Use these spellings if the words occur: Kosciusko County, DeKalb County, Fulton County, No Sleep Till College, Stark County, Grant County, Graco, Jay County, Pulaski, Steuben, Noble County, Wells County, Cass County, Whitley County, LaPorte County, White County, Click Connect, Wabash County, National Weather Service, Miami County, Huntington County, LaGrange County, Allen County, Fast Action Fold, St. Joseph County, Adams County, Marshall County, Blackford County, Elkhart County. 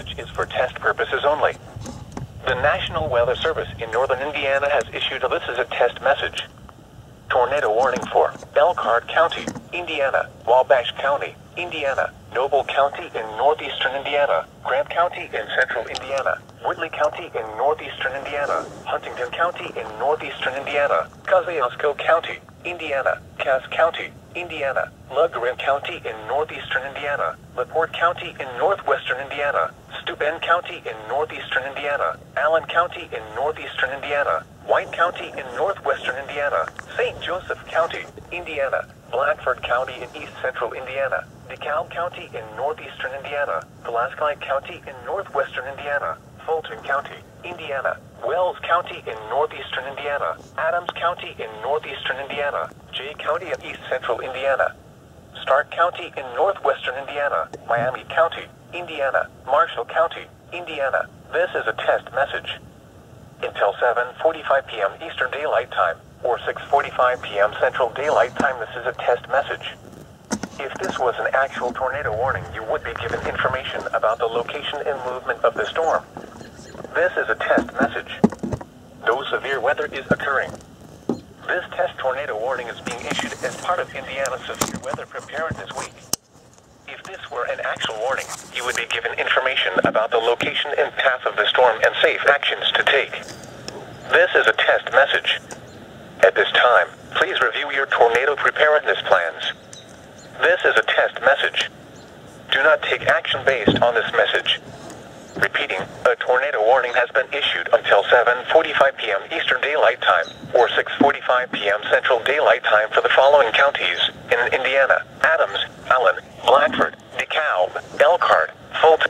usage is for test purposes only. The National Weather Service in northern Indiana has issued this is a test message. Tornado warning for Elkhart County, Indiana, Wabash County, Indiana, Noble County in northeastern Indiana, Grant County in central Indiana, Whitley County in northeastern Indiana, Huntington County in northeastern Indiana, Kosciusko County, Indiana, Cass County, Indiana, LaGrange County in northeastern Indiana, LaPorte County in northwestern Indiana, Steuben County in northeastern Indiana, Allen County in northeastern Indiana, White County in northwestern Indiana, St. Joseph County, Indiana, Blackford County in east central Indiana, DeKalb County in northeastern Indiana, Pulaski County in northwestern Indiana, Fulton County, Indiana, Wells County in northeastern Indiana, Adams County in northeastern Indiana, Jay County in east central Indiana, Stark County in northwestern Indiana, Miami County, Indiana, Marshall County, Indiana. This is a test message. Until 7:45 p.m. Eastern Daylight Time, or 6:45 p.m. Central Daylight Time, this is a test message. If this was an actual tornado warning, you would be given information about the location and movement of the storm. This is a test message. No severe weather is occurring. This test tornado warning is being issued as part of Indiana's Severe Weather Preparedness Week. If this were an actual warning, you would be given information about the location and path of the storm and safe actions to take. This is a test message. At this time, please review your tornado preparedness plans. This is a test message. Do not take action based on this message. Repeating, a tornado warning has been issued until 7:45 p.m. Eastern Daylight Time, or 6:45 p.m. Central Daylight Time for the following counties in Indiana: Adams, Allen, Blackford, DeKalb, Elkhart, Fulton.